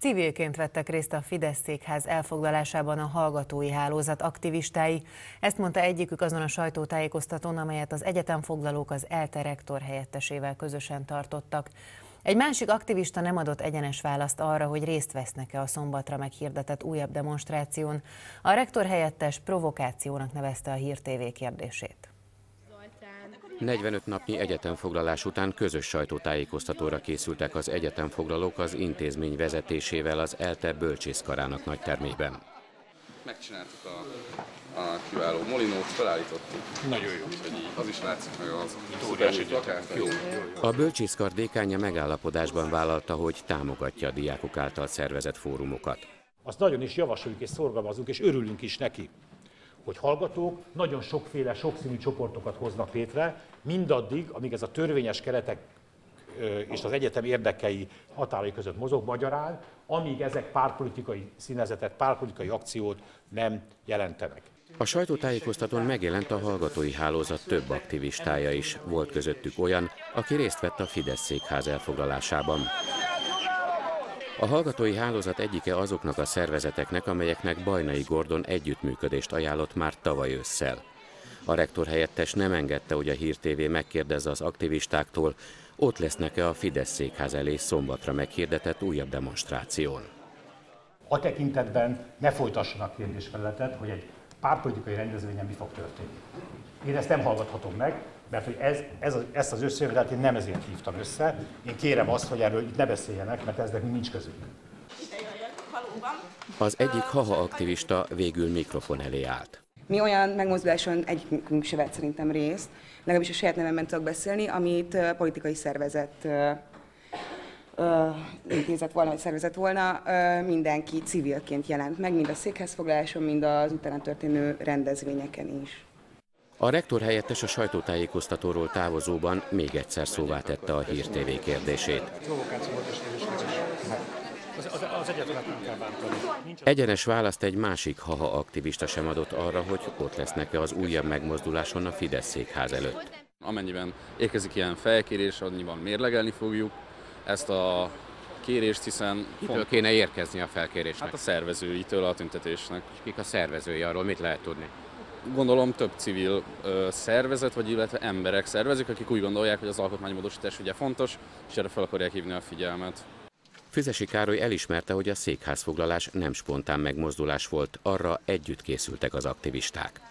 Civilként vettek részt a Fidesz székház elfoglalásában a hallgatói hálózat aktivistái. Ezt mondta egyikük azon a sajtótájékoztatón, amelyet az egyetemfoglalók az ELTE rektor helyettesével közösen tartottak. Egy másik aktivista nem adott egyenes választ arra, hogy részt vesznek-e a szombatra meghirdetett újabb demonstráción. A rektor helyettes provokációnak nevezte a Hír TV kérdését. 45 napnyi egyetemfoglalás után közös sajtótájékoztatóra készültek az egyetemfoglalók az intézmény vezetésével az ELTE Bölcsészkarának nagytermében. Megcsináltuk a kiváló molinót, felállítottuk. Nagyon jó. Az is látszik meg az óriási plakát. A Bölcsészkar dékánja megállapodásban vállalta, hogy támogatja a diákok által szervezett fórumokat. Azt nagyon is javasoljuk és szorgalmazunk, és örülünk is neki, hogy hallgatók nagyon sokféle, sokszínű csoportokat hoznak létre, mindaddig, amíg ez a törvényes keretek és az egyetem érdekei határai között mozog, magyarán, amíg ezek pártpolitikai színezetet, pártpolitikai akciót nem jelentenek. A sajtótájékoztatón megjelent a hallgatói hálózat több aktivistája is. Volt közöttük olyan, aki részt vett a Fidesz székház elfoglalásában. A hallgatói hálózat egyike azoknak a szervezeteknek, amelyeknek Bajnai Gordon együttműködést ajánlott már tavaly ősszel. A rektor helyettes nem engedte, hogy a Hír TV megkérdezze az aktivistáktól, ott lesznek-e a Fidesz székház elé szombatra meghirdetett újabb demonstráción. A tekintetben ne folytassanak kérdésfeleletet, hogy egy pártpolitikai rendezvényen mi fog történni. Én ezt nem hallgathatom meg, mert hogy ezt az összejövetet én nem ezért hívtam össze. Én kérem azt, hogy erről itt ne beszéljenek, mert eznek nincs közünk. Az egyik haha aktivista végül mikrofon elé állt. Mi olyan megmozduláson egyikünk se vett szerintem részt, legalábbis a saját nevemben tudok beszélni, amit politikai szervezet intézett volna, vagy szervezett volna, mindenki civilként jelent meg, mind a székházfoglaláson, mind az utána történő rendezvényeken is. A rektor helyettes a sajtótájékoztatóról távozóban még egyszer szóvá tette a Hír TV kérdését. Egyenes választ egy másik haha aktivista sem adott arra, hogy ott lesznek-e az újabb megmozduláson a Fidesz székház előtt. Amennyiben érkezik ilyen felkérés, annyiban mérlegelni fogjuk ezt a kérést, hiszen... Kitől kéne érkezni a felkérésnek? Hát a szervezőitől a tüntetésnek. És kik a szervezői, arról mit lehet tudni? Gondolom több civil szervezet, vagy illetve emberek szervezik, akik úgy gondolják, hogy az alkotmánymódosítás ugye fontos, és erre fel akarják hívni a figyelmet. Füzesi Károly elismerte, hogy a székházfoglalás nem spontán megmozdulás volt, arra együtt készültek az aktivisták.